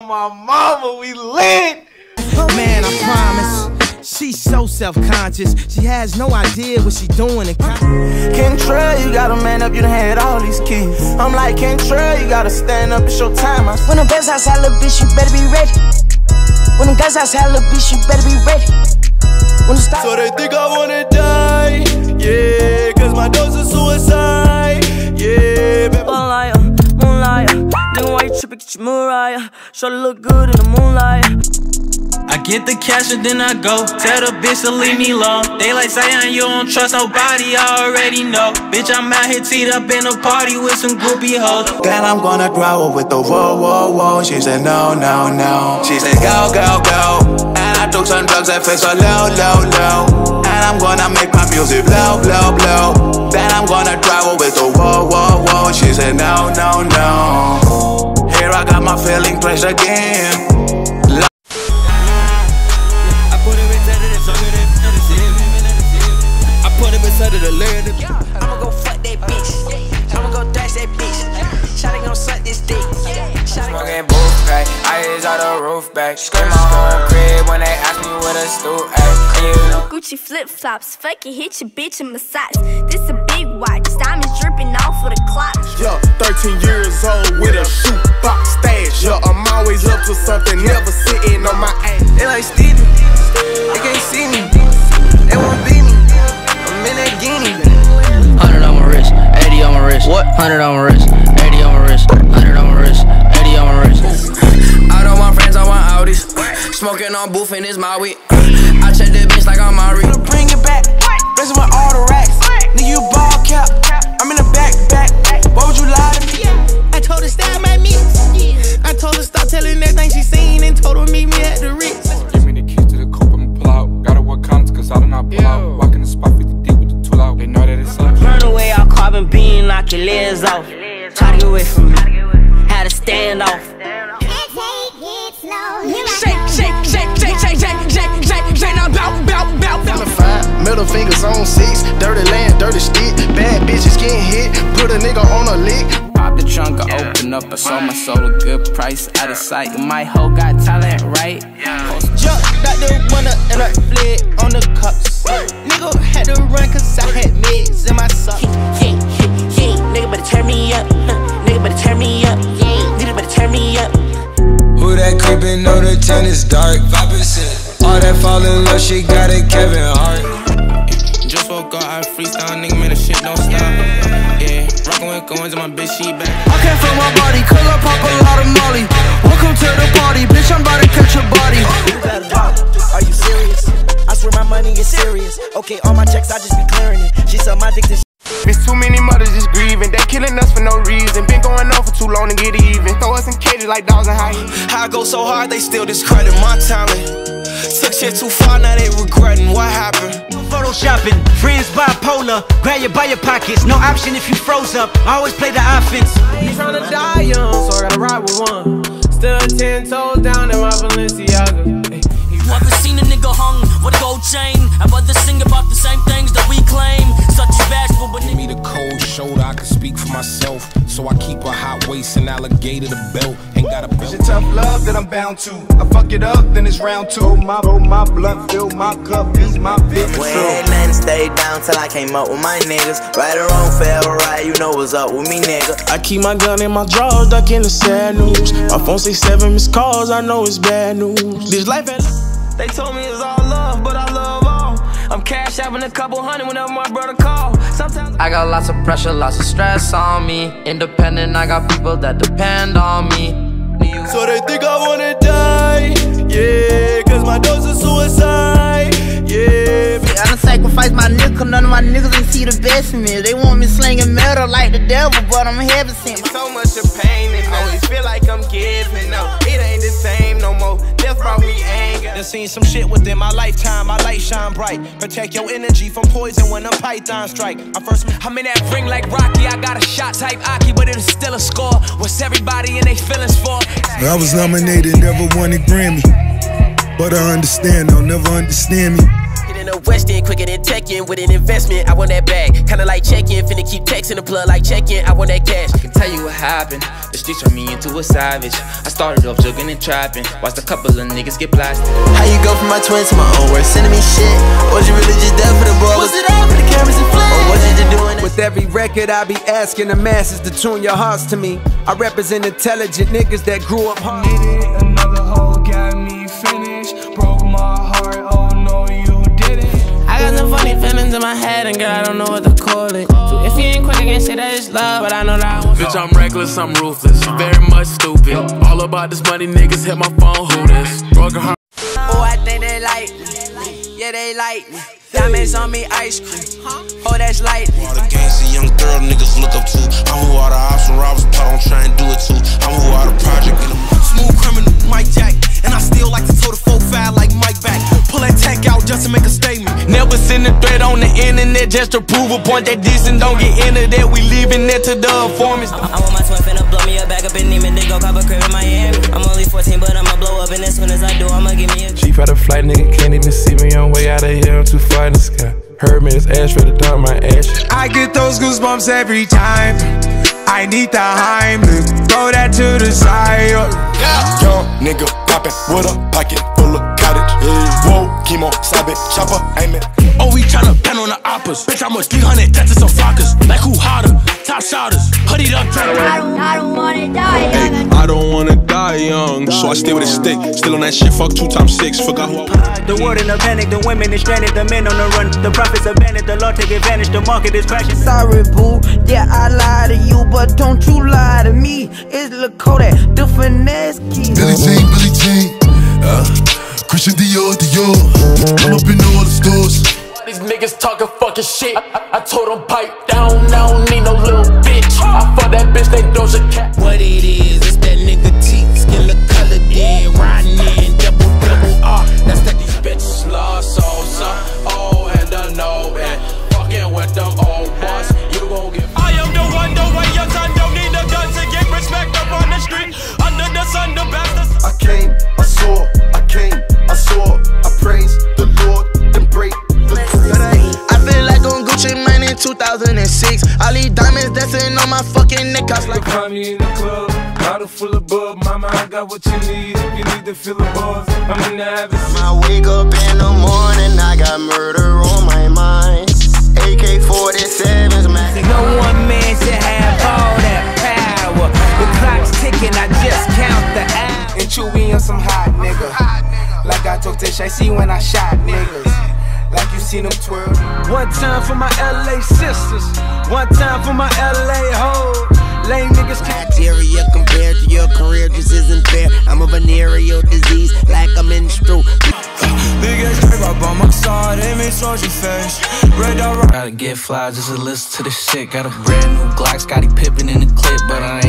My mama, we lit! Man, I promise, she's so self-conscious. She has no idea what she's doing. Kentrell, you gotta man up, you done had all these kids. I'm like, Kentrell, you gotta stand up, it's your time. When them guys outside, little bitch, you better be ready. When them guys outside, little bitch, you better be ready. When the so they think I wanna die, yeah, cause my dose is suicide, yeah, baby. Mariah, sure look good in the moonlight. I get the cash and then I go. Tell the bitch to leave me alone. They like Zion, you don't trust nobody, I already know. Bitch, I'm out here teed up in a party with some groupie hoes. Then I'm gonna grow with the whoa, whoa, whoa. She said no, no, no. She said go, go, go. And I took some drugs that fix her low, low, low. And I'm gonna make my music blow, blow, blow. Then I'm gonna travel with the whoa, whoa, whoa. She said no, no, no. I got my feeling pressed again. I put it inside of the song of the zip. I put it inside of the lyric. I'ma go fuck that bitch. I'ma go dash that bitch. Shawty gon' suck this dick. Smoking booth pack, I is out the roof back. In my own crib when they ask me what a stoop at. Gucci flip flops, fuck it, hit your bitch in my socks. This a big watch, diamonds dripping off of the clock. Yeah, 13 years old with a shoot. Yeah, I'm always up to something, never sitting on my ass. They like Stevie, they can't see me, they won't beat me, I'm in that Guinea. 100 on my wrist, 80 on my wrist. What? 100 on my wrist, 80 on my wrist. 100 on my wrist, 80 on my wrist. I don't want friends, I want Audis. Smoking on booth and it's my weed. I check that bitch like I'm Maury. Bring it back, rest with all the racks. Nigga, you ball cap, I'm in the backpack. Why would you lie to me? I told her stop at me. I told her stop telling everything she seen and told her meet me at the Ritz. Give me the keys to the coupe, I'ma pull out. Gotta work comps cause I do not pull out. Walk in the spot 50 deep with the tool out. They know that it's up. Burn away all carbon beam, knock your legs off. Try to get away from me, how to stand off. Shake, shake, shake, shake, shake, shake, shake, shake, shake. Now bout, bout, bout, bout. Middle fingers on six, dirty land, dirty stick. Bad bitches getting hit, put a nigga on a lick. The trunk, I open up, I sold my soul a good price. Out of sight, my hoe got talent, right? Jump out the window and I fled on the cups. Nigga had to run cause I had mids in my sock. Hey, hey, hey, nigga better turn me up. Nigga better turn me up. Nigga better turn me up. Who that creepin'? Know the tent is dark. All that fall in love, she got it, Kevin Hart. Just woke up, I freestyle, nigga, man, the shit don't stop. Rockin' with coins and my bitch, she back. I can't feel my body, cause I pop a lot of molly. Welcome to the party, bitch, I'm about to catch your body. You better pop, are you serious? I swear my money is serious. Okay, all my checks, I just be clearing it. She said my dick is. There's too many mothers just grieving. They killing us for no reason. Been going on for too long to get even. Throw us in cages like dogs and hyenas. I go so hard, they still discredit my talent. Took shit too far, now they regretting what happened. Photoshopping, friends bipolar, grab you by your pockets, no option if you froze up. I always play the offense. You tryna die young, so I gotta ride with one. Still 10 toes down in my Balenciaga. Hey. You ever seen a nigga hung with a gold chain? I've other sing about the same things that we claim. Such as bashful, but give me the cold shoulder, I can speak for myself. So I keep a hot waist and alligator the belt. Ain't got a belt. It's your tough love that I'm bound to. I fuck it up, then it's round two. Oh my blood, fill my cup, is my bitch. Wait, man, stay down till I came up with my niggas. Right or wrong, fair or right, you know what's up with me, nigga. I keep my gun in my drawers, duck in the sad news. My phone 6-7 missed calls, I know it's bad news. This life ain't. They told me it's all love, but I love all. I'm cash having a couple hundred whenever my brother call. Sometimes I got lots of pressure, lots of stress on me. Independent, I got people that depend on me. So they think I wanna die, yeah, cause my dose is suicide, yeah. See, I done sacrificed my nigga, none of my niggas ain't see the best in me. They want me slinging metal like the devil, but I'm heaven sent. So much of pain, and I always feel like I'm giving up. It ain't the same no more, death brought me anger. Done seen some shit within my lifetime, my light shine bright. Protect your energy from poison when them pythons strike. I'm in that ring like Rocky, I got a shot type Aki, but it's still a score. What's everybody in they feelings for? I was nominated, never won a Grammy. But I understand, they'll never understand me. West End quicker than Tekken. With an investment, I want that bag. Kinda like check-in, finna keep texting the plug like check-in. I want that cash. I can tell you what happened. The streets turned me into a savage. I started off jugging and trapping, watched a couple of niggas get blasted. How you go from my twin to my own worst enemy shit? Or was you really just there for the ball? Was it out for the cameras and flash? Or was you just doing it? With every record I be asking the masses to tune your hearts to me. I represent intelligent niggas that grew up hard. Needed another hole, got me finished. Broke my heart, oh no you didn't. I got some funny feelings in my head and girl I don't know what to call it. So if you ain't quick against shit that is love, but I know that I won't. Bitch I'm reckless, I'm ruthless, very much stupid. All about this money, niggas hit my phone, who this? Broken heart. Oh I think they like me, yeah they like me. Diamonds on me, ice cream, oh that's lightning. All the gangsta young girl niggas look up to. I'm who all the ops and robbers, but I don't try and do it too. I'm who all the project in them. Smooth criminal, Mike Jack. And I still like to throw the 4-5 like Mike back. Pull that tank out just to make a statement. Never send a threat on the internet just to prove a point that decent don't get into that. We leaving it to the informants. I want my twin finna blow me up, back up in Neiman, then go cop a crib in Miami. I'm only 14, but I'ma blow up, and as soon as I do, I'ma give me a cheap out of flight, nigga can't even see me on way out of here. I'm too far in the sky. Heard me, it's ash for the dumb, my ash. I get those goosebumps every time. I need the Heimlich, throw that to the side. Yeah. Young nigga poppin' with a pocket full of cottage. Yeah. Whoa, chemo, stop it, chopper, aim it. Oh, we tryna pen on the oppas. Bitch, I'm a 300 death to some flockers. Like who hotter, top shotters, hoodied up, drunk. I don't wanna die young. Hey, I don't wanna die young, so I stay with a stick. Still on that shit, fuck 2 times 6, forgot who I was. The world in a panic, the women is stranded, the men on the run. The profits abandoned, the law take advantage, the market is crashing. Sorry, boo, yeah, I lied to you, but don't you lie to me. It's Lakota, the finesse key. Billie Jean, Christian Dior. I'm up in all the stores. All these niggas talking fucking shit. I told them pipe down, I don't need no little bitch. I fuck that bitch, they Doja Cat. What it is, it's that nigga T. Skin of color, dead, riding in, double R. That's that these bitches love, so son. Oh, and I know it. Fucking with them old ones, you gon' get. I am the one, don't wait your time, don't need a gun to get respect up on the street. Under the sun, the bastards. I came, I saw, I praised the Lord, then break the truth. I feel like on Gucci Mane in 2006. All these diamonds dancing on my fucking neck. I was like, find me in the club, bottle full of bub. Mama, I got what you need. If you need to fill the bars, I'm in the habit. I wake up in the morning, I got murder on my mind. AK-47s, man. No one man should have all that power. The clock's ticking, I just count the hours. And Chewy, I'm some hot nigga. Like I took this, I see when I shot niggas. Like you seen them twirl. One time for my LA sisters, one time for my LA hoes. Lame niggas criteria compared to your career just isn't fair. I'm a venereal disease, like I'm in stroke. Biggest trip up on my side, it makes such a face. Red dot, gotta get fly, just a listen to the shit. Got a brand new Glock, Scotty Pippin in the clip, but I ain't.